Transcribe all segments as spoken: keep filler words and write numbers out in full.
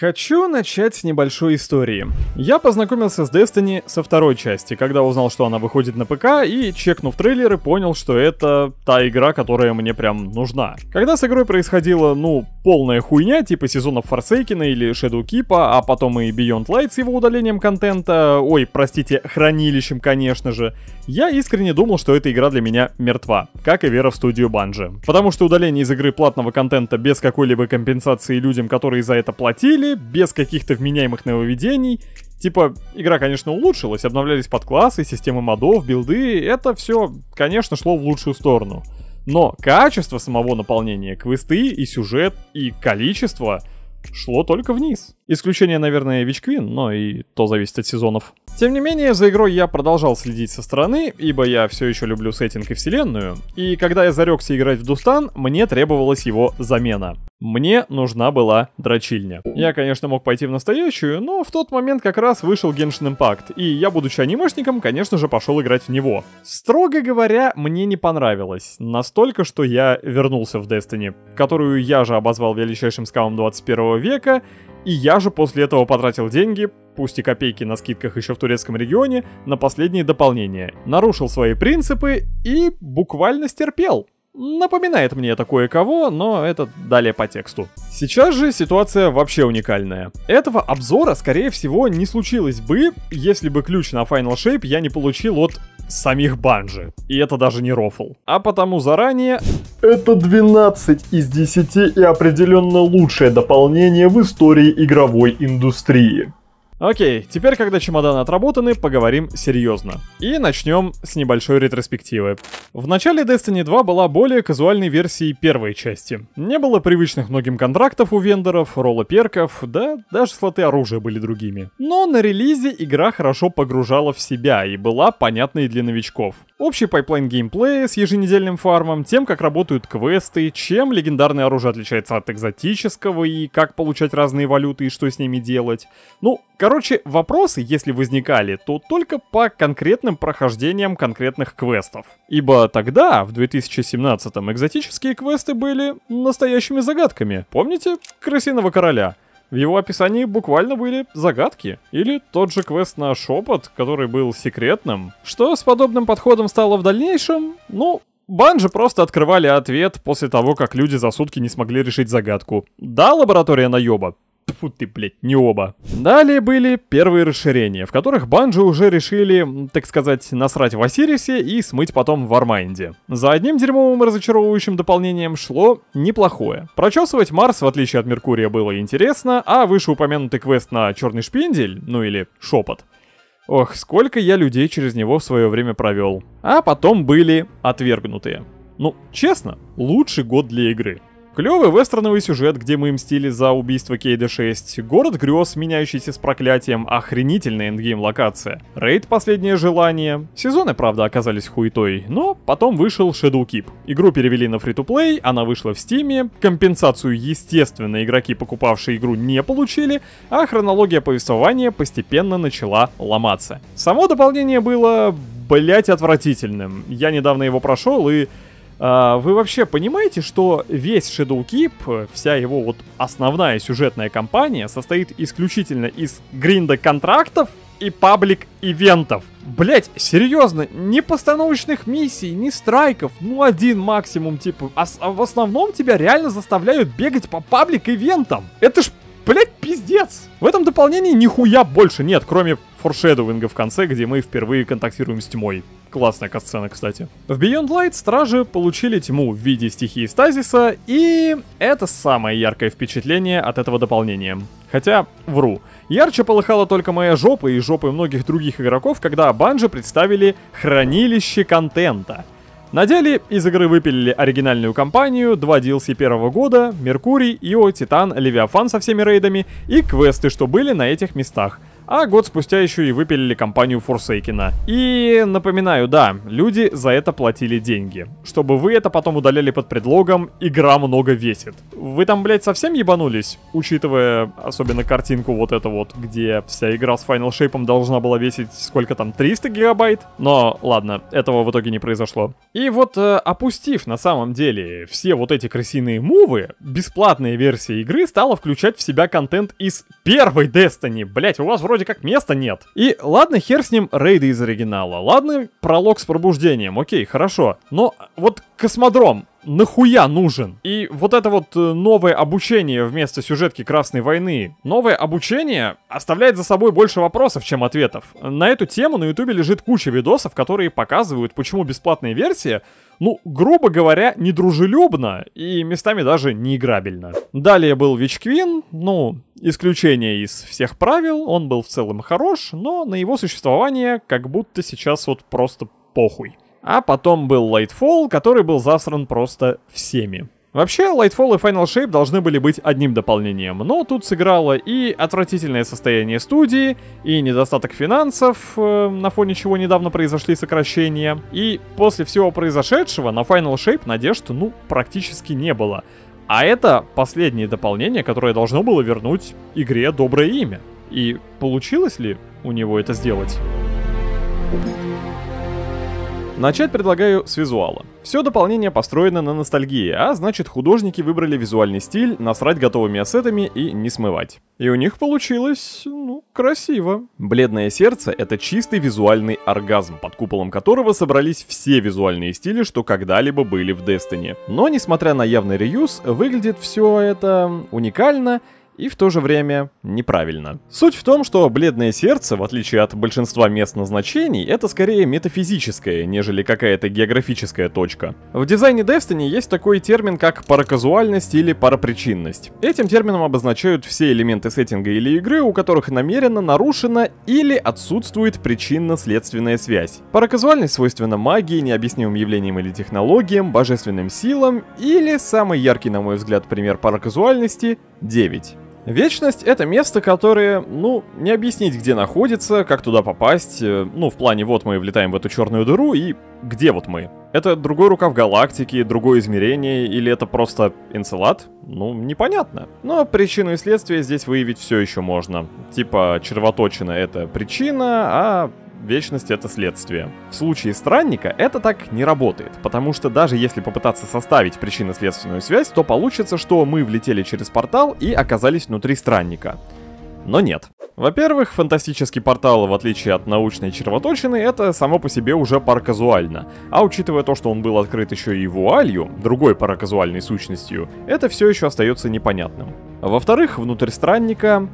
Хочу начать с небольшой истории. Я познакомился с Destiny со второй части, когда узнал, что она выходит на ПК, и, чекнув трейлеры, понял, что это та игра, которая мне прям нужна. Когда с игрой происходила, ну, полная хуйня, типа сезонов Forsaken или Shadowkeep, а потом и Beyond Light с его удалением контента, ой, простите, хранилищем, конечно же, я искренне думал, что эта игра для меня мертва, как и вера в студию Bungie. Потому что удаление из игры платного контента без какой-либо компенсации людям, которые за это платили, без каких-то вменяемых нововведений. Типа, игра, конечно, улучшилась, обновлялись подклассы, системы модов, билды, это все, конечно, шло в лучшую сторону. Но качество самого наполнения, квесты и сюжет, и количество шло только вниз. Исключение, наверное, Witch Queen, но и то зависит от сезонов. Тем не менее, за игрой я продолжал следить со стороны, ибо я все еще люблю сеттинг и вселенную, и когда я зарекся играть в Дустан, мне требовалась его замена. Мне нужна была дрочильня. Я, конечно, мог пойти в настоящую, но в тот момент как раз вышел Genshin Impact, и я, будучи анимешником, конечно же, пошел играть в него. Строго говоря, мне не понравилось, настолько, что я вернулся в Destiny, которую я же обозвал величайшим скамом двадцать первого века, и я же после этого потратил деньги, пусть и копейки на скидках еще в турецком регионе, на последние дополнения, нарушил свои принципы и буквально стерпел. Напоминает мне это кое-кого, но это далее по тексту. Сейчас же ситуация вообще уникальная. Этого обзора, скорее всего, не случилось бы, если бы ключ на Final Shape я не получил от самих Bungie. И это даже не рофл. А потому заранее... Это двенадцать из десяти и определенно лучшее дополнение в истории игровой индустрии. Окей, теперь, когда чемоданы отработаны, поговорим серьезно. И начнем с небольшой ретроспективы. В начале Destiny два была более казуальной версией первой части. Не было привычных многим контрактов у вендоров, ролла перков, да даже слоты оружия были другими. Но на релизе игра хорошо погружала в себя и была понятной для новичков. Общий пайплайн геймплея с еженедельным фармом, тем, как работают квесты, чем легендарное оружие отличается от экзотического и как получать разные валюты и что с ними делать. Ну, короче, вопросы, если возникали, то только по конкретным прохождениям конкретных квестов. Ибо тогда, в две тысячи семнадцатом, экзотические квесты были настоящими загадками. Помните «Крысиного короля»? В его описании буквально были загадки. Или тот же квест на шепот, который был секретным. Что с подобным подходом стало в дальнейшем? Ну, Bungie просто открывали ответ после того, как люди за сутки не смогли решить загадку. Да, лаборатория наёба? Тьфу ты, блядь, не оба. Далее были первые расширения, в которых Bungie уже решили, так сказать, насрать в Осирисе и смыть потом в Вармайнде. За одним дерьмовым разочаровывающим дополнением шло неплохое. Прочесывать Марс, в отличие от Меркурия, было интересно, а вышеупомянутый квест на черный шпиндель, ну или шепот, ох, сколько я людей через него в свое время провел. А потом были отвергнутые. Ну, честно, лучший год для игры. Клевый вестерновый сюжет, где мы мстили за убийство Кейда шесть, город грез, меняющийся с проклятием, охренительная эндгейм-локация, рейд «Последнее желание». Сезоны, правда, оказались хуетой, но потом вышел Shadowkeep. Игру перевели на фри-то-плей, она вышла в стиме, компенсацию, естественно, игроки, покупавшие игру, не получили, а хронология повествования постепенно начала ломаться. Само дополнение было, блять, отвратительным. Я недавно его прошел и... А, вы вообще понимаете, что весь Shadowkeep, вся его вот основная сюжетная кампания состоит исключительно из гринда контрактов и паблик-ивентов? Блять, серьезно, ни постановочных миссий, ни страйков, ну один максимум типа, а, а в основном тебя реально заставляют бегать по паблик-ивентам. Это ж, блять, пиздец. В этом дополнении нихуя больше нет, кроме форшедоуинга в конце, где мы впервые контактируем с тьмой. Классная катсцена, кстати. В Beyond Light стражи получили тьму в виде стихии стазиса, и это самое яркое впечатление от этого дополнения. Хотя, вру. Ярче полыхала только моя жопа и жопы многих других игроков, когда Bungie представили хранилище контента. На деле из игры выпилили оригинальную кампанию, два ди эл си первого года, Меркурий, Ио, Титан, Левиафан со всеми рейдами и квесты, что были на этих местах. а год спустя еще и выпилили компанию Forsaken. И напоминаю, да, люди за это платили деньги, чтобы вы это потом удаляли под предлогом «игра много весит». Вы там, блядь, совсем ебанулись? Учитывая особенно картинку вот эту вот, где вся игра с Final Shape должна была весить сколько там, триста гигабайт? Но ладно, этого в итоге не произошло. И вот э, опустив на самом деле все вот эти крысиные мувы, бесплатная версия игры стала включать в себя контент из первой Destiny. Блять, у вас вроде как места нет. И ладно, хер с ним, рейды из оригинала. Ладно, пролог с пробуждением, окей, хорошо. Но вот космодром нахуя нужен? И вот это вот новое обучение вместо сюжетки Красной войны, новое обучение оставляет за собой больше вопросов, чем ответов. На эту тему на ютубе лежит куча видосов, которые показывают, почему бесплатная версия, ну, грубо говоря, недружелюбно и местами даже неиграбельно. Далее был Witch Queen, ну, исключение из всех правил, он был в целом хорош, но на его существование как будто сейчас вот просто похуй. А потом был Lightfall, который был засран просто всеми. Вообще, Lightfall и Final Shape должны были быть одним дополнением, но тут сыграло и отвратительное состояние студии, и недостаток финансов, э, на фоне чего недавно произошли сокращения. И после всего произошедшего на Final Shape надежд, ну, практически не было. А это последнее дополнение, которое должно было вернуть игре доброе имя. И получилось ли у него это сделать? Начать предлагаю с визуала. Все дополнение построено на ностальгии, а значит художники выбрали визуальный стиль, насрать готовыми ассетами и не смывать. И у них получилось, ну, красиво. Бледное сердце — это чистый визуальный оргазм, под куполом которого собрались все визуальные стили, что когда-либо были в Destiny. Но, несмотря на явный реюз, выглядит все это уникально и в то же время неправильно. Суть в том, что бледное сердце, в отличие от большинства мест назначений, это скорее метафизическая, нежели какая-то географическая точка. В дизайне Destiny есть такой термин, как параказуальность или парапричинность. Этим термином обозначают все элементы сеттинга или игры, у которых намеренно нарушена или отсутствует причинно-следственная связь. Параказуальность свойственна магии, необъяснимым явлениям или технологиям, божественным силам или, самый яркий, на мой взгляд, пример параказуальности — девять. Вечность — это место, которое, ну, не объяснить, где находится, как туда попасть, ну, в плане вот мы влетаем в эту черную дыру и где вот мы. Это другой рукав галактики, другое измерение, или это просто Энцелад? Ну, непонятно. Но причину и следствие здесь выявить все еще можно. Типа, червоточина — это причина, а вечность — это следствие. В случае странника это так не работает, потому что даже если попытаться составить причинно-следственную связь, то получится, что мы влетели через портал и оказались внутри странника. Но нет. Во-первых, фантастический портал, в отличие от научной червоточины, это само по себе уже параказуально. А учитывая то, что он был открыт еще и вуалью, другой параказуальной сущностью, это все еще остается непонятным. Во-вторых, внутрь странника...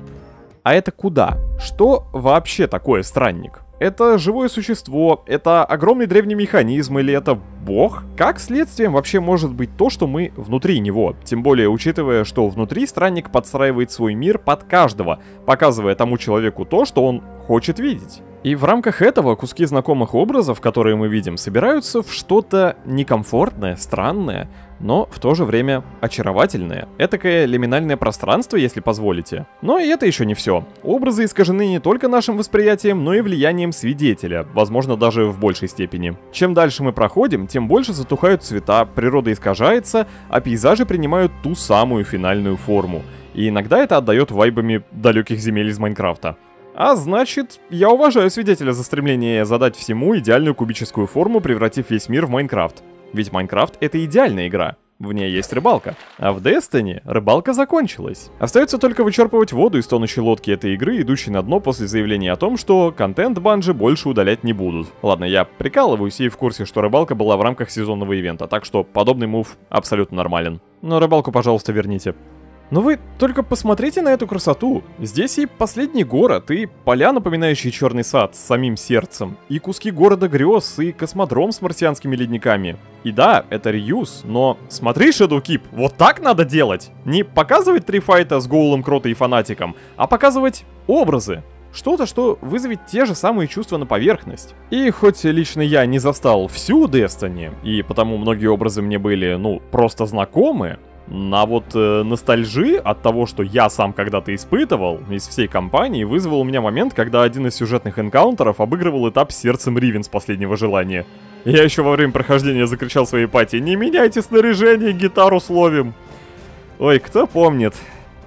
А это куда? Что вообще такое странник? Это живое существо, это огромный древний механизм или это бог? Как следствием вообще может быть то, что мы внутри него? Тем более, учитывая, что внутри странник подстраивает свой мир под каждого, показывая тому человеку то, что он хочет видеть. И в рамках этого куски знакомых образов, которые мы видим, собираются в что-то некомфортное, странное, но в то же время очаровательное. Этакое лиминальное пространство, если позволите. Но и это еще не все. Образы искажены не только нашим восприятием, но и влиянием свидетеля, возможно, даже в большей степени. Чем дальше мы проходим, тем больше затухают цвета, природа искажается, а пейзажи принимают ту самую финальную форму. И иногда это отдает вайбами далеких земель из Майнкрафта. А значит, я уважаю свидетеля за стремление задать всему идеальную кубическую форму, превратив весь мир в Майнкрафт. Ведь Майнкрафт — это идеальная игра. В ней есть рыбалка. А в Destiny рыбалка закончилась. Остается только вычерпывать воду из тонущей лодки этой игры, идущей на дно после заявления о том, что контент Bungie больше удалять не будут. Ладно, я прикалываюсь и в курсе, что рыбалка была в рамках сезонного ивента, так что подобный мув абсолютно нормален. Но рыбалку, пожалуйста, верните. Но вы только посмотрите на эту красоту. Здесь и последний город, и поля, напоминающие черный сад с самим сердцем, и куски города грез, и космодром с марсианскими ледниками. И да, это реюз, но смотри, Shadowkeep, вот так надо делать! Не показывать три файта с Гоулом, Крота и Фанатиком, а показывать образы. Что-то, что вызовет те же самые чувства на поверхность. И хоть лично я не застал всю Destiny, и потому многие образы мне были, ну, просто знакомы, А вот э, ностальжи от того, что я сам когда-то испытывал из всей компании, вызвал у меня момент, когда один из сюжетных энкаунтеров обыгрывал этап с сердцем Ривен с последнего желания. Я еще во время прохождения закричал своей пати: «Не меняйте снаряжение, гитару словим!» Ой, кто помнит.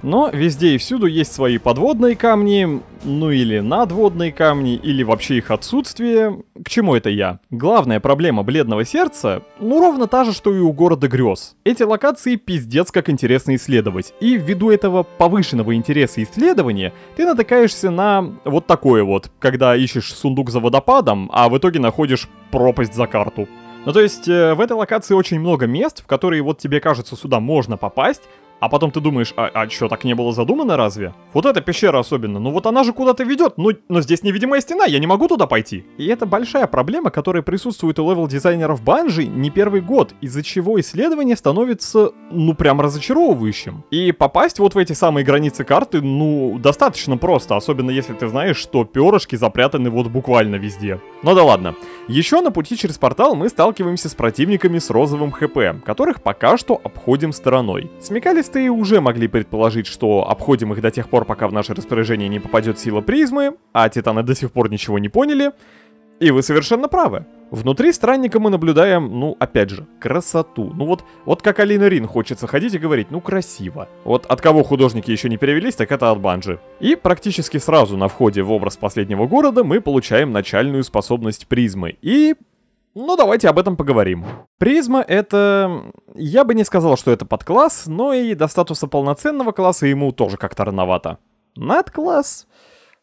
Но везде и всюду есть свои подводные камни, ну или надводные камни, или вообще их отсутствие. К чему это я? Главная проблема Бледного Сердца, ну ровно та же, что и у Города Грез. Эти локации пиздец как интересно исследовать, и ввиду этого повышенного интереса исследования ты натыкаешься на вот такое вот, когда ищешь сундук за водопадом, а в итоге находишь пропасть за карту. Ну то есть э, в этой локации очень много мест, в которые вот тебе кажется сюда можно попасть, а потом ты думаешь, а, а что, так не было задумано разве? Вот эта пещера особенно, ну вот она же куда-то ведет, но, но здесь невидимая стена, я не могу туда пойти. И это большая проблема, которая присутствует у левел-дизайнеров Bungie не первый год, из-за чего исследование становится, ну прям разочаровывающим. И попасть вот в эти самые границы карты, ну, достаточно просто, особенно если ты знаешь, что перышки запрятаны вот буквально везде. Ну да ладно. Еще на пути через портал мы сталкиваемся с противниками с розовым ХП, которых пока что обходим стороной. Смекались и уже могли предположить, что обходим их до тех пор, пока в наше распоряжение не попадет сила призмы, а титаны до сих пор ничего не поняли, и вы совершенно правы. Внутри странника мы наблюдаем, ну, опять же, красоту. Ну вот, вот как Алина Рин хочется ходить и говорить, ну, красиво. Вот от кого художники еще не перевелись, так это от Bungie. И практически сразу на входе в образ последнего города мы получаем начальную способность призмы и... Ну, давайте об этом поговорим. Призма это... Я бы не сказал, что это подкласс, но и до статуса полноценного класса ему тоже как-то рановато. Надкласс?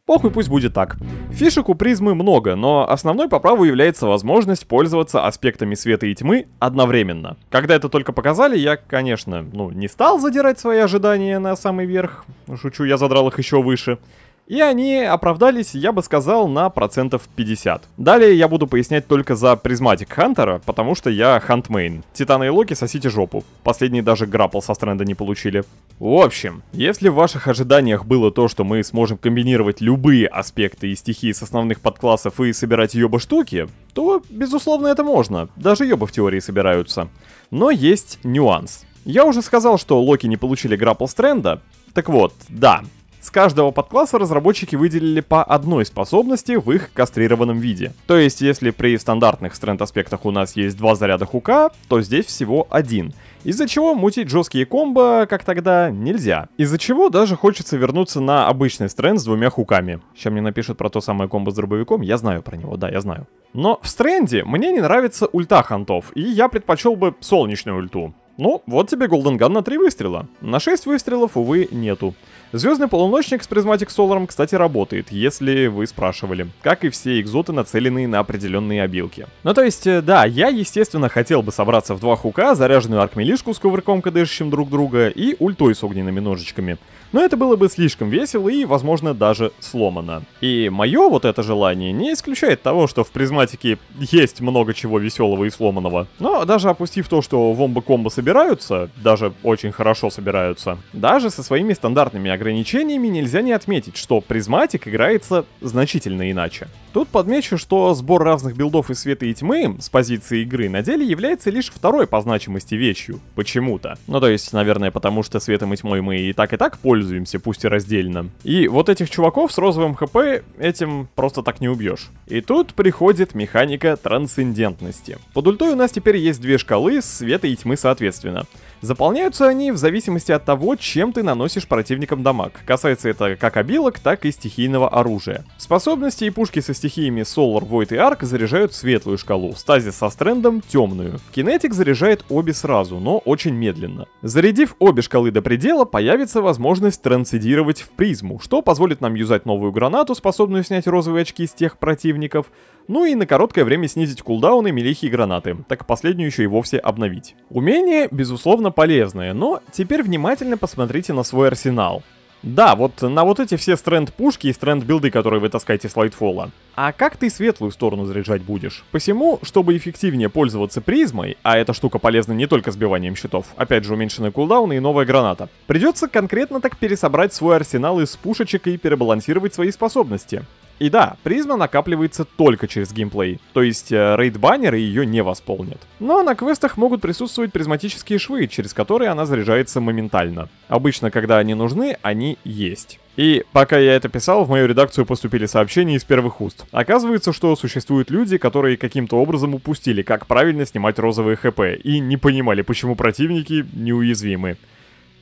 Похуй, пусть будет так. Фишек у призмы много, но основной по праву является возможность пользоваться аспектами света и тьмы одновременно. Когда это только показали, я, конечно, ну, не стал задирать свои ожидания на самый верх. Шучу, я задрал их еще выше. И они оправдались, я бы сказал, на процентов пятьдесят. Далее я буду пояснять только за призматик Хантера, потому что я хантмейн. Титаны и Локи сосите жопу. Последний даже граппл со стренда не получили. В общем, если в ваших ожиданиях было то, что мы сможем комбинировать любые аспекты и стихии с основных подклассов и собирать ёба штуки, то, безусловно, это можно. Даже ёба в теории собираются. Но есть нюанс. Я уже сказал, что Локи не получили граппл стренда. Так вот, да... С каждого подкласса разработчики выделили по одной способности в их кастрированном виде. То есть, если при стандартных стренд-аспектах у нас есть два заряда хука, то здесь всего один. Из-за чего мутить жесткие комбо, как тогда, нельзя. Из-за чего даже хочется вернуться на обычный стренд с двумя хуками. Сейчас мне напишут про то самое комбо с дробовиком, я знаю про него, да, я знаю. Но в стренде мне не нравится ульта хантов, и я предпочел бы солнечную ульту. Ну, вот тебе Golden Gun на три выстрела. На шесть выстрелов, увы, нету. Звездный полуночник с призматик Соларом, кстати, работает, если вы спрашивали. Как и все экзоты, нацеленные на определенные обилки. Ну то есть, да, я, естественно, хотел бы собраться в два хука, заряженную аркмилишку с кувырком, кадышащим друг друга, и ультой с огненными ножичками. Но это было бы слишком весело и, возможно, даже сломано. И мое вот это желание не исключает того, что в призматике есть много чего веселого и сломанного. Но даже опустив то, что вомбо-комбо собираются, даже очень хорошо собираются, даже со своими стандартными ограничениями нельзя не отметить, что призматик играется значительно иначе. Тут подмечу, что сбор разных билдов из света и тьмы с позиции игры на деле является лишь второй по значимости вещью. Почему-то. Ну то есть, наверное, потому что светом и тьмой мы и так и так пользуемся, пусть и раздельно. И вот этих чуваков с розовым ХП этим просто так не убьешь. И тут приходит механика трансцендентности. Под ультой у нас теперь есть две шкалы света и тьмы соответственно. Заполняются они в зависимости от того, чем ты наносишь противникам дамаг. Касается это как обилок, так и стихийного оружия. Способности и пушки со стихиями Solar, Void и Arc заряжают светлую шкалу, стазис со стрендом темную. Кинетик заряжает обе сразу, но очень медленно. Зарядив обе шкалы до предела, появится возможность трансцендировать в призму, что позволит нам юзать новую гранату, способную снять розовые очки с тех противников, ну и на короткое время снизить кулдауны мелихи и гранаты, так последнюю еще и вовсе обновить. Умение, безусловно, полезное, но теперь внимательно посмотрите на свой арсенал. Да, вот на вот эти все стренд-пушки и стренд-билды, которые вы таскаете с Lightfall'а. А как ты светлую сторону заряжать будешь? Посему, чтобы эффективнее пользоваться призмой, а эта штука полезна не только сбиванием щитов, опять же уменьшенные кулдауны и новая граната, придется конкретно так пересобрать свой арсенал из пушечек и перебалансировать свои способности. И да, призма накапливается только через геймплей, то есть рейд-баннеры ее не восполнят. Но на квестах могут присутствовать призматические швы, через которые она заряжается моментально. Обычно, когда они нужны, они есть. И пока я это писал, в мою редакцию поступили сообщения из первых уст. Оказывается, что существуют люди, которые каким-то образом упустили, как правильно снимать розовые ХП, и не понимали, почему противники неуязвимы.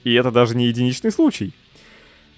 И это даже не единичный случай.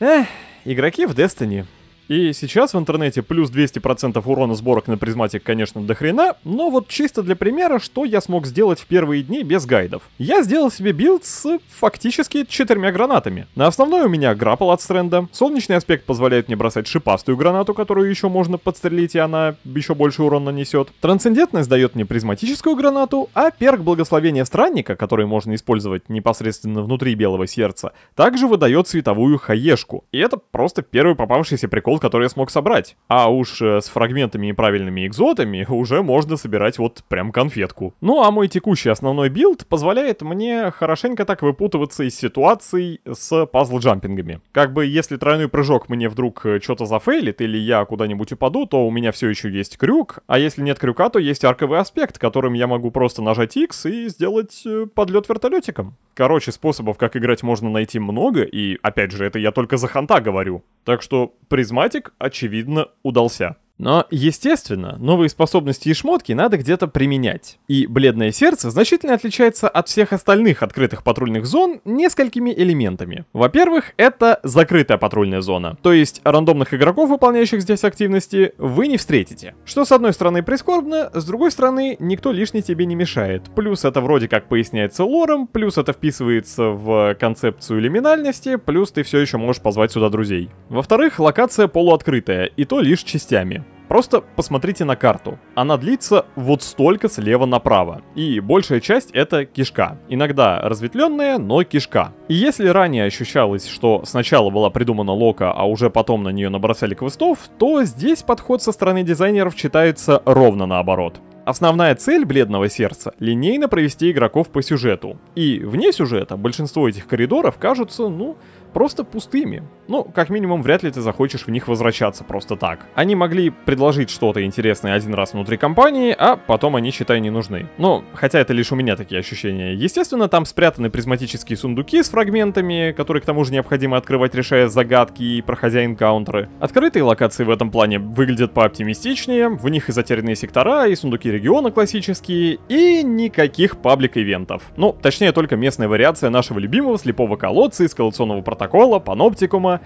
Эх, игроки в Destiny. И сейчас в интернете плюс двести процентов урона сборок на призматик, конечно, дохрена, но вот чисто для примера, что я смог сделать в первые дни без гайдов. Я сделал себе билд с фактически четырьмя гранатами. На основной у меня граппл от стренда, солнечный аспект позволяет мне бросать шипастую гранату, которую еще можно подстрелить, и она еще больше урон нанесет. Трансцендентность дает мне призматическую гранату, а перк благословения странника, который можно использовать непосредственно внутри белого сердца, также выдает световую хаешку. И это просто первый попавшийся прикол, который я смог собрать. А уж с фрагментами и правильными экзотами уже можно собирать вот прям конфетку. Ну а мой текущий основной билд позволяет мне хорошенько так выпутываться из ситуаций с пазл-джампингами. Как бы если тройной прыжок мне вдруг что-то зафейлит или я куда-нибудь упаду, то у меня все еще есть крюк, а если нет крюка, то есть арковый аспект, которым я могу просто нажать X и сделать подлет вертолетиком. Короче, способов, как играть, можно найти много, и опять же, это я только за ханта говорю. Так что призматик, очевидно, удался. Но, естественно, новые способности и шмотки надо где-то применять. И Бледное Сердце значительно отличается от всех остальных открытых патрульных зон несколькими элементами. Во-первых, это закрытая патрульная зона, то есть рандомных игроков, выполняющих здесь активности, вы не встретите. Что с одной стороны прискорбно, с другой стороны никто лишний тебе не мешает. Плюс это вроде как поясняется лором, плюс это вписывается в концепцию лиминальности, плюс ты все еще можешь позвать сюда друзей. Во-вторых, локация полуоткрытая, и то лишь частями. Просто посмотрите на карту. Она длится вот столько слева направо. И большая часть это кишка. Иногда разветвленная, но кишка. И если ранее ощущалось, что сначала была придумана лока, а уже потом на нее набросали квестов, то здесь подход со стороны дизайнеров читается ровно наоборот. Основная цель Бледного Сердца — линейно провести игроков по сюжету. И вне сюжета большинство этих коридоров кажутся, ну, просто пустыми. Ну, как минимум, вряд ли ты захочешь в них возвращаться просто так. Они могли предложить что-то интересное один раз внутри компании, а потом они, считай, не нужны. Ну, хотя это лишь у меня такие ощущения. Естественно, там спрятаны призматические сундуки с фрагментами, которые, к тому же, необходимо открывать, решая загадки и проходя энкаунтеры. Открытые локации в этом плане выглядят пооптимистичнее, в них и затерянные сектора, и сундуки региона классические, и никаких паблик-ивентов. Ну, точнее, только местная вариация нашего любимого слепого колодца, эскалационного протокола, паноптикума.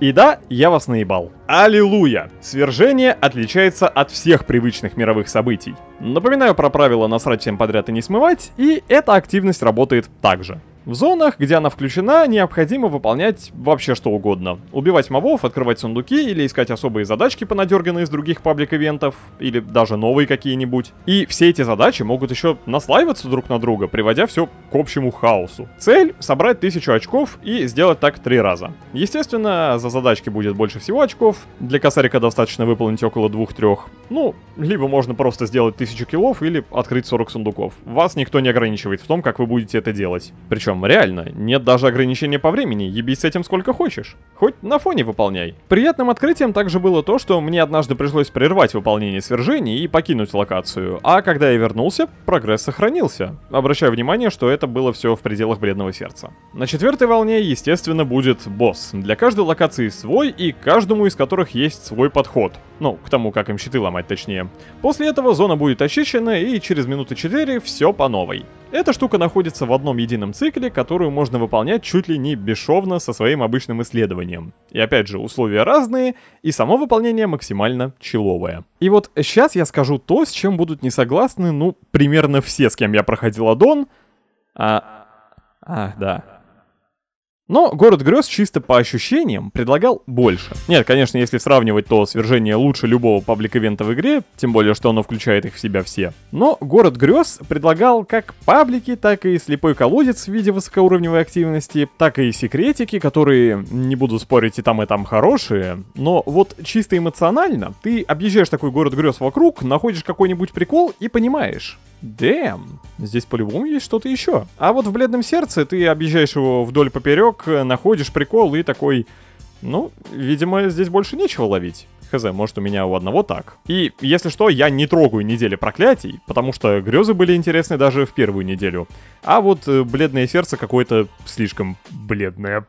И да, я вас наебал. Аллилуйя! Свержение отличается от всех привычных мировых событий. Напоминаю про правило насрать всем подряд и не смывать, и эта активность работает так же. В зонах, где она включена, необходимо выполнять вообще что угодно. Убивать мобов, открывать сундуки или искать особые задачки, понадерганные из других паблик-ивентов, или даже новые какие-нибудь. И все эти задачи могут еще наслаиваться друг на друга, приводя все к общему хаосу. Цель — собрать тысячу очков и сделать так три раза. Естественно, за задачки будет больше всего очков, для косарика достаточно выполнить около двух-трех. Ну, либо можно просто сделать тысячу киллов или открыть сорок сундуков. Вас никто не ограничивает в том, как вы будете это делать. Причем реально, нет даже ограничения по времени, ебись с этим сколько хочешь. Хоть на фоне выполняй. Приятным открытием также было то, что мне однажды пришлось прервать выполнение свержений и покинуть локацию, а когда я вернулся, прогресс сохранился. Обращаю внимание, что это было все в пределах Бледного Сердца. На четвертой волне, естественно, будет босс. Для каждой локации свой, и каждому из которых есть свой подход. Ну, к тому, как им щиты ломать, точнее. После этого зона будет очищена, и через минуты четыре все по новой. Эта штука находится в одном едином цикле, которую можно выполнять чуть ли не бесшовно со своим обычным исследованием. И опять же, условия разные, и само выполнение максимально человое. И вот сейчас я скажу то, с чем будут не согласны, ну, примерно все, с кем я проходил аддон. А... а, да. Но город грез чисто по ощущениям предлагал больше. Нет, конечно, если сравнивать, то свержение лучше любого паблик-ивента в игре, тем более, что оно включает их в себя все. Но город грез предлагал как паблики, так и слепой колодец в виде высокоуровневой активности, так и секретики, которые, не буду спорить, и там, и там хорошие. Но вот чисто эмоционально ты объезжаешь такой город грез вокруг, находишь какой-нибудь прикол и понимаешь. Дэм, здесь по-любому есть что-то еще. А вот в Бледном Сердце ты объезжаешь его вдоль поперек, находишь прикол и такой... Ну, видимо, здесь больше нечего ловить. хз, может у меня у одного так. И, если что, я не трогаю недели проклятий, потому что грезы были интересны даже в первую неделю. А вот бледное сердце какое-то слишком бледное.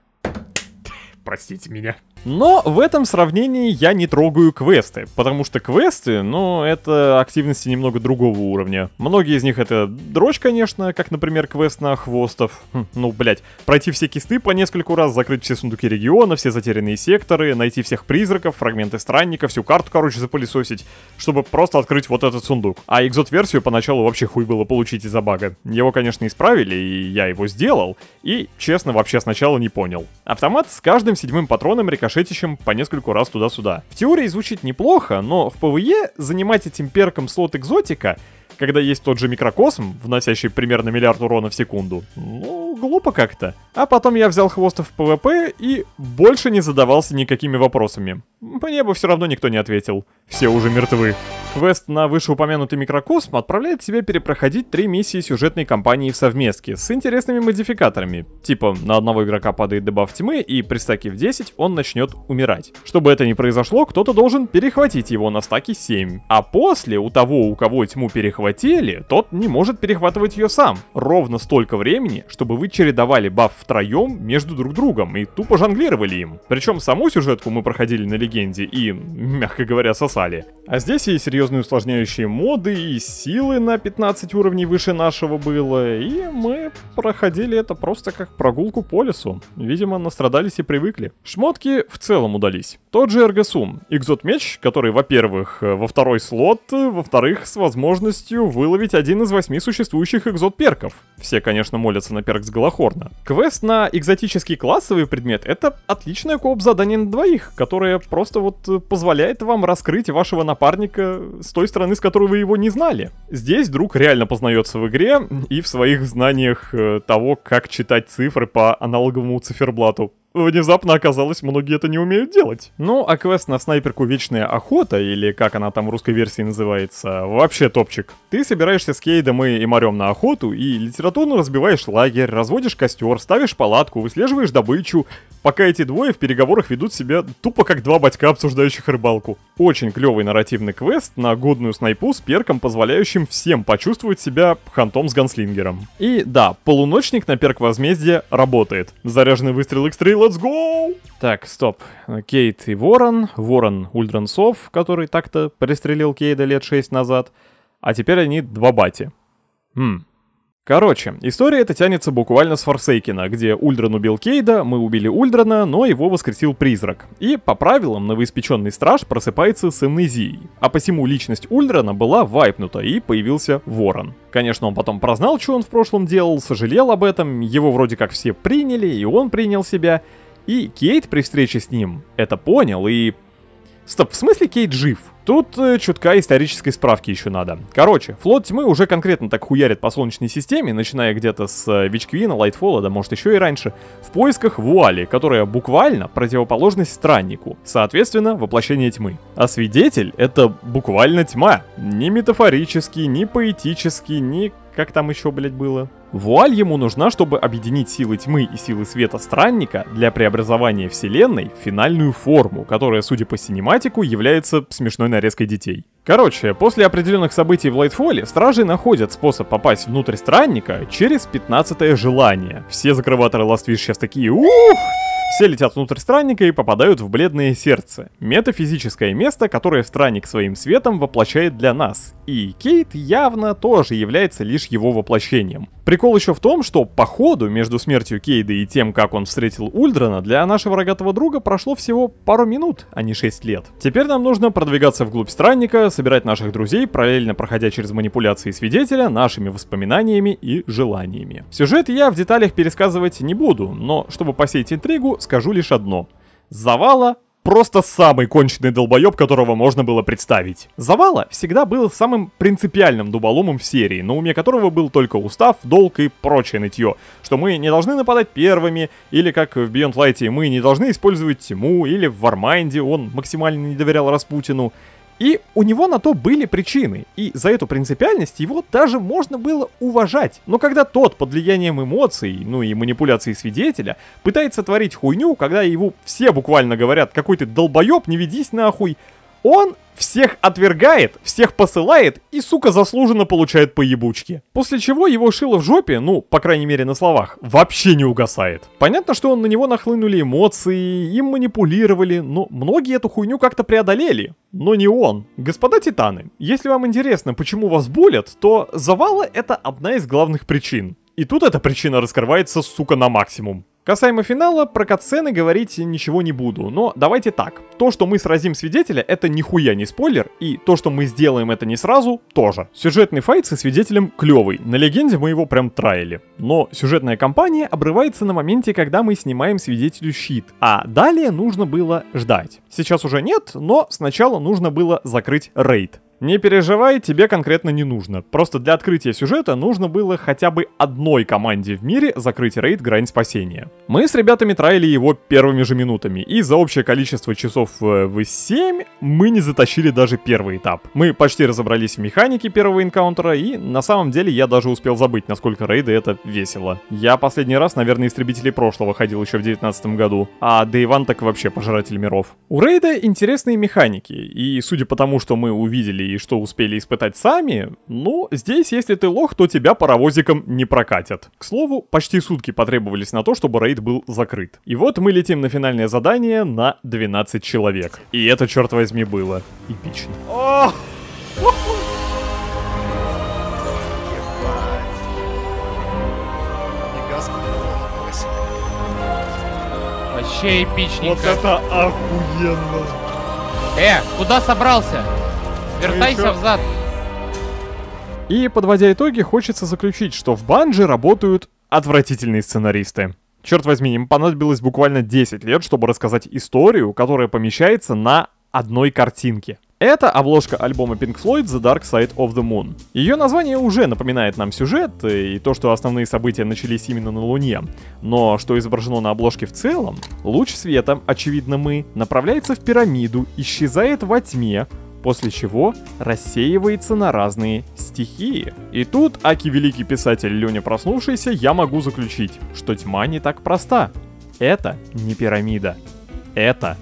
Простите меня. Но в этом сравнении я не трогаю квесты, потому что квесты, ну, это активности немного другого уровня. Многие из них это дрочь, конечно, как, например, квест на хвостов. Хм, ну, блять, пройти все кисты по нескольку раз, закрыть все сундуки региона, все затерянные секторы, найти всех призраков, фрагменты странника, всю карту, короче, запылесосить, чтобы просто открыть вот этот сундук. А экзот-версию поначалу вообще хуй было получить из-за бага. Его, конечно, исправили, и я его сделал, и, честно, вообще сначала не понял. Автомат с каждым седьмым патроном рекомендуется шетищем по нескольку раз туда-сюда. В теории звучит неплохо, но в пэ вэ е занимать этим перком слот экзотика, когда есть тот же микрокосм, вносящий примерно миллиард урона в секунду, ну, глупо как-то. А потом я взял хвостов в пэ вэ пэ и больше не задавался никакими вопросами. Мне бы все равно никто не ответил. Все уже мертвы. Квест на вышеупомянутый микрокосм отправляет тебя перепроходить три миссии сюжетной кампании в совместке с интересными модификаторами. Типа, на одного игрока падает дебаф тьмы, и при стаке в десять он начнет умирать. Чтобы это не произошло, кто-то должен перехватить его на стаке семь. А после у того, у кого тьму перехватили, тот не может перехватывать ее сам. Ровно столько времени, чтобы вы чередовали баф втроем между друг другом и тупо жонглировали им. Причем саму сюжетку мы проходили на легенде и, мягко говоря, сосали. А здесь и серьезно серьезные усложняющие моды, и силы на пятнадцать уровней выше нашего было, и мы проходили это просто как прогулку по лесу. Видимо, настрадались и привыкли. Шмотки в целом удались. Тот же эр джи эс ю эм, экзот-меч, который, во-первых, во второй слот, во-вторых, с возможностью выловить один из восьми существующих экзот-перков. Все, конечно, молятся на перк с Голохорна. Квест на экзотический классовый предмет — это отличное кооп-задание на двоих, которое просто вот позволяет вам раскрыть вашего напарника с той стороны, с которой вы его не знали. Здесь друг реально познается в игре и в своих знаниях того, как читать цифры по аналоговому циферблату. Внезапно оказалось, многие это не умеют делать. Ну, а квест на снайперку «Вечная охота», или как она там в русской версии называется, вообще топчик. Ты собираешься с Кейдом и Имарем на охоту, и литературно разбиваешь лагерь, разводишь костер, ставишь палатку, выслеживаешь добычу, пока эти двое в переговорах ведут себя тупо как два батька, обсуждающих рыбалку. Очень клевый нарративный квест на годную снайпу с перком, позволяющим всем почувствовать себя хантом с ганслингером. И да, полуночник на перк возмездия работает. Заряженный выстрел экстрел. Let's go! Так, стоп. Кейд и Ворон. Ворон Ульдранцов, который так-то пристрелил Кейда лет шесть назад. А теперь они два бати. Хм. Короче, история эта тянется буквально с Форсейкена, где Ульдран убил Кейда, мы убили Ульдрана, но его воскресил призрак. И, по правилам, новоиспеченный страж просыпается с амнезией. А посему личность Ульдрана была вайпнута, и появился Ворон. Конечно, он потом прознал, что он в прошлом делал, сожалел об этом, его вроде как все приняли, и он принял себя. И Кейд при встрече с ним это понял, и... Стоп, в смысле Кейд жив? Тут э, чутка исторической справки еще надо. Короче, флот тьмы уже конкретно так хуярит по солнечной системе, начиная где-то с э, Witch Queen, Lightfall, да может еще и раньше, в поисках Вуали, которая буквально противоположность страннику, соответственно, воплощение тьмы. А свидетель — это буквально тьма. Ни метафорически, ни поэтически, ни... Как там еще, блять, было? Вуаль ему нужна, чтобы объединить силы тьмы и силы света странника для преобразования вселенной в финальную форму, которая, судя по синематику, является смешной нарезкой детей. Короче, после определенных событий в Лайтфолле стражи находят способ попасть внутрь странника через пятнадцатое желание. Все закрываторы Last Wish сейчас такие «Ух!». Все летят внутрь странника и попадают в бледное сердце. Метафизическое место, которое странник своим светом воплощает для нас. И Кейт явно тоже является лишь его воплощением. Прикол еще в том, что по ходу между смертью Кейда и тем, как он встретил Ульдрана, для нашего рогатого друга прошло всего пару минут, а не шесть лет. Теперь нам нужно продвигаться вглубь странника, собирать наших друзей, параллельно проходя через манипуляции свидетеля нашими воспоминаниями и желаниями. Сюжет я в деталях пересказывать не буду, но чтобы посеять интригу, скажу лишь одно. Завала просто самый конченый долбоеб, которого можно было представить. Завала всегда был самым принципиальным дуболомом в серии, на уме которого был только устав, долг и прочее нытье, что мы не должны нападать первыми, или как в Beyond Light мы не должны использовать тьму, или в Вармайнде он максимально не доверял Распутину. И у него на то были причины, и за эту принципиальность его даже можно было уважать. Но когда тот под влиянием эмоций, ну и манипуляции свидетеля, пытается творить хуйню, когда его все буквально говорят «какой ты долбоеб, не ведись нахуй», Он всех отвергает, всех посылает и, сука, заслуженно получает по ебучке. После чего его шило в жопе, ну, по крайней мере на словах, вообще не угасает. Понятно, что на него нахлынули эмоции, им манипулировали, но многие эту хуйню как-то преодолели. Но не он. Господа титаны, если вам интересно, почему вас булят, то Завала это одна из главных причин. И тут эта причина раскрывается, сука, на максимум. Касаемо финала, про катсцены говорить ничего не буду, но давайте так. То, что мы сразим Свидетеля, это нихуя не спойлер, и то, что мы сделаем это не сразу, тоже. Сюжетный файт со Свидетелем клевый, на Легенде мы его прям траили. Но сюжетная кампания обрывается на моменте, когда мы снимаем Свидетелю щит, а далее нужно было ждать. Сейчас уже нет, но сначала нужно было закрыть рейд. Не переживай, тебе конкретно не нужно. Просто для открытия сюжета нужно было хотя бы одной команде в мире закрыть рейд «Грань спасения». Мы с ребятами траили его первыми же минутами, и за общее количество часов в семь мы не затащили даже первый этап. Мы почти разобрались в механике первого энкаунтера, и на самом деле я даже успел забыть, насколько рейды это весело. Я последний раз, наверное, Истребителей прошлого ходил еще в девятнадцатом году, а Дейван так вообще пожиратель миров. У рейда интересные механики, и судя по тому, что мы увидели и что успели испытать сами, ну, здесь, если ты лох, то тебя паровозиком не прокатят. К слову, почти сутки потребовались на то, чтобы рейд был закрыт. И вот мы летим на финальное задание на двенадцать человек. И это, черт возьми, было эпично. Вообще эпичненько. Вот это охуенно. Э, куда собрался? Вертайся взад. И, подводя итоги, хочется заключить, что в Bungie работают отвратительные сценаристы. Черт возьми, им понадобилось буквально десять лет, чтобы рассказать историю, которая помещается на одной картинке. Это обложка альбома Pink Floyd The Dark Side of the Moon. Ее название уже напоминает нам сюжет и то, что основные события начались именно на Луне. Но что изображено на обложке в целом? Луч света, очевидно мы, направляется в пирамиду, исчезает во тьме, после чего рассеивается на разные стихии. И тут, аки великий писатель Леня проснувшийся, я могу заключить, что тьма не так проста. Это не пирамида. Это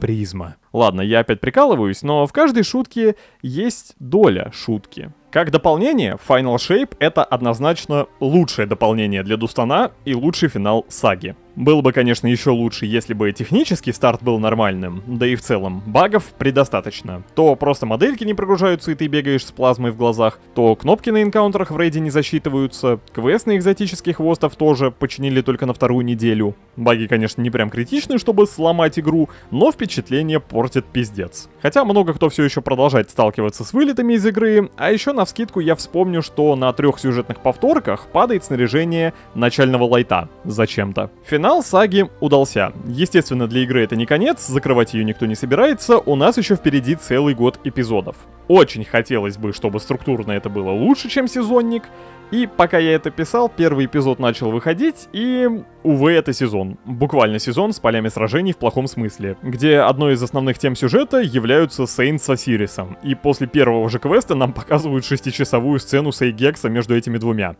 призма. Ладно, я опять прикалываюсь, но в каждой шутке есть доля шутки. Как дополнение, Final Shape — это однозначно лучшее дополнение для Дустана и лучший финал саги. Было бы, конечно, еще лучше, если бы технический старт был нормальным, да и в целом багов предостаточно. То просто модельки не прогружаются и ты бегаешь с плазмой в глазах, то кнопки на энкаунтерах в рейде не засчитываются, квест на экзотических хвостов тоже починили только на вторую неделю. Баги, конечно, не прям критичны, чтобы сломать игру, но впечатление портит пиздец. Хотя много кто все еще продолжает сталкиваться с вылетами из игры, а еще на вскидку я вспомню, что на трех сюжетных повторках падает снаряжение начального лайта. Зачем-то. Финал саги удался. Естественно, для игры это не конец, закрывать ее никто не собирается, у нас еще впереди целый год эпизодов. Очень хотелось бы, чтобы структурно это было лучше, чем сезонник, и пока я это писал, первый эпизод начал выходить, и... увы, это сезон. Буквально сезон с полями сражений в плохом смысле, где одной из основных тем сюжета являются Сейнт с Осирисом, и после первого же квеста нам показывают шестичасовую сцену Сейгекса между этими двумя.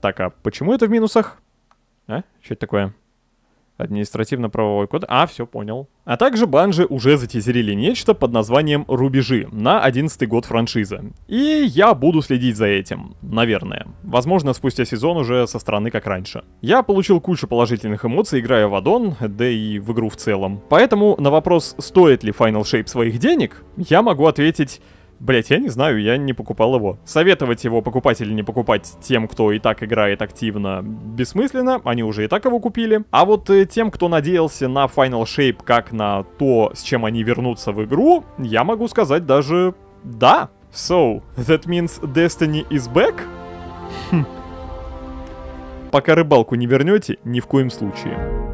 Так, а почему это в минусах? А? Что это такое? Административно-правовой код. А, все, понял. А также Bungie уже затизерили нечто под названием «Рубежи» на одиннадцатый год франшизы. И я буду следить за этим. Наверное. Возможно, спустя сезон уже со стороны как раньше. Я получил кучу положительных эмоций, играя в аддон, да и в игру в целом. Поэтому на вопрос, стоит ли Final Shape своих денег, я могу ответить... Блять, я не знаю, я не покупал его. Советовать его покупать или не покупать тем, кто и так играет активно, бессмысленно, они уже и так его купили. А вот тем, кто надеялся на Final Shape как на то, с чем они вернутся в игру, я могу сказать даже да. So, that means Destiny is back? Хм. Пока рыбалку не вернете, ни в коем случае.